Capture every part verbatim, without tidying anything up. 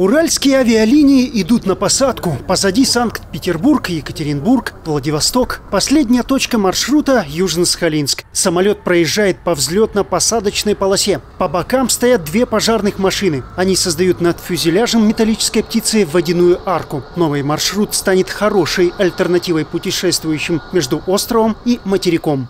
Уральские авиалинии идут на посадку. Позади Санкт-Петербург, Екатеринбург, Владивосток. Последняя точка маршрута – Южно-Сахалинск. Самолет проезжает по взлетно-посадочной полосе. По бокам стоят две пожарных машины. Они создают над фюзеляжем металлической птицы водяную арку. Новый маршрут станет хорошей альтернативой путешествующим между островом и материком.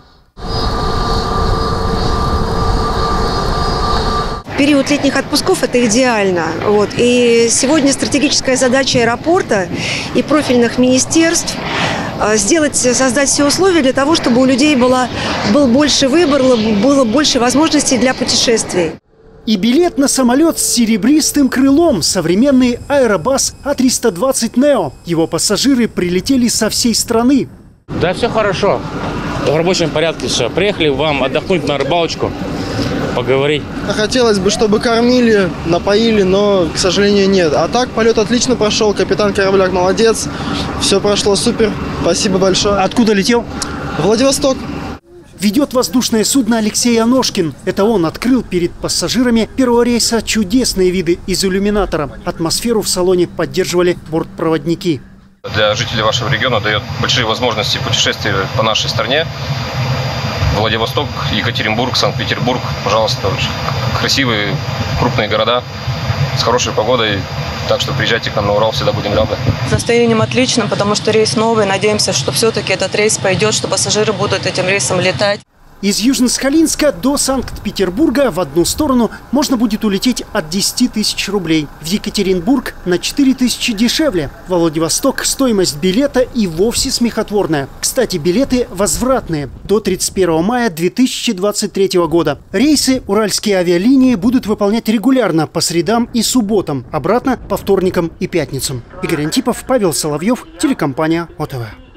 Период летних отпусков – это идеально. Вот. И сегодня стратегическая задача аэропорта и профильных министерств – сделать, создать все условия для того, чтобы у людей было, был больше выбор, было больше возможностей для путешествий. И билет на самолет с серебристым крылом – современный Аэробас А триста двадцать Neo. Его пассажиры прилетели со всей страны. Да, все хорошо. В рабочем порядке все. Приехали вам отдохнуть на рыбалочку, поговорить. Хотелось бы, чтобы кормили, напоили, но, к сожалению, нет. А так полет отлично прошел, капитан корабляк молодец, все прошло супер, спасибо большое. Откуда летел? Владивосток. Ведет воздушное судно Алексей Аножкин. Это он открыл перед пассажирами первого рейса чудесные виды из иллюминатора. Атмосферу в салоне поддерживали бортпроводники. Для жителей вашего региона дает большие возможности путешествия по нашей стране. Владивосток, Екатеринбург, Санкт-Петербург, пожалуйста, красивые крупные города с хорошей погодой, так что приезжайте к нам на Урал, всегда будем рады. С настроением отлично, потому что рейс новый, надеемся, что все-таки этот рейс пойдет, что пассажиры будут этим рейсом летать. Из Южно-Сахалинска до Санкт-Петербурга в одну сторону можно будет улететь от десяти тысяч рублей. В Екатеринбург на четыре тысячи дешевле. Во Владивосток стоимость билета и вовсе смехотворная. Кстати, билеты возвратные до тридцать первого мая две тысячи двадцать третьего года. Рейсы Уральские авиалинии будут выполнять регулярно по средам и субботам, обратно по вторникам и пятницам. Игорь Антипов, Павел Соловьев, телекомпания ОТВ.